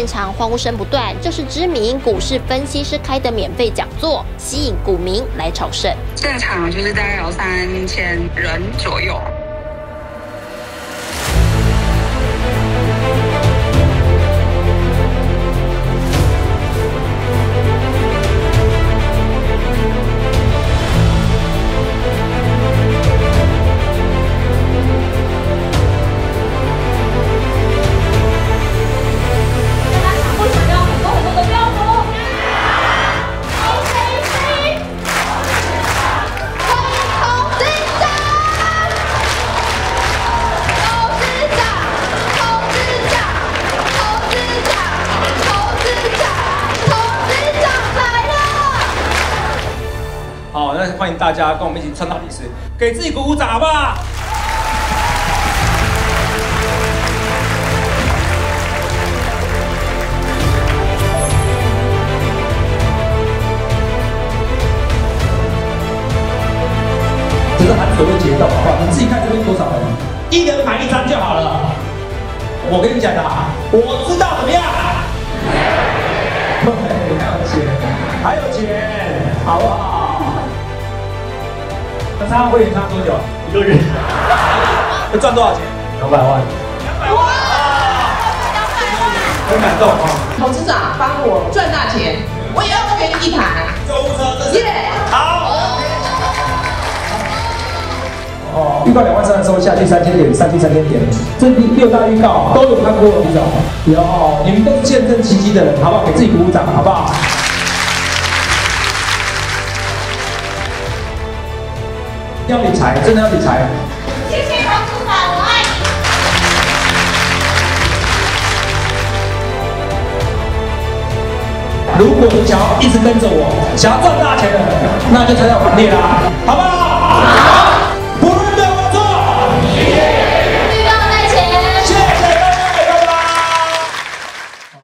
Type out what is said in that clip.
现场欢呼声不断。这是知名股市分析师开的免费讲座，吸引股民来朝圣。现场就是大概有3000人左右。 好，那欢迎大家跟我们一起唱大历史，给自己鼓鼓掌，好不好？这是含水位结构，好不好？你自己看这边多少人，一人买一张就好了。我跟你讲的，我知道怎么样。对，还有钱，还有钱，好不好？ 唱会唱多久？1个月。会赚多少钱？200万。200万！很感动啊！董事长帮我赚大钱，我也要给你一台购物车。耶！好。哦，预告23000的时候下去3000点，上去3000点。这6大预告都有看过，董事长。有，你们都是见证奇迹的人，好不好？给自己鼓鼓掌，好不好？ 要理财，真的要理财。谢谢董事长，我爱你。如果你想要一直跟着我，想要赚大钱的，那就参加我行列啦，好不好？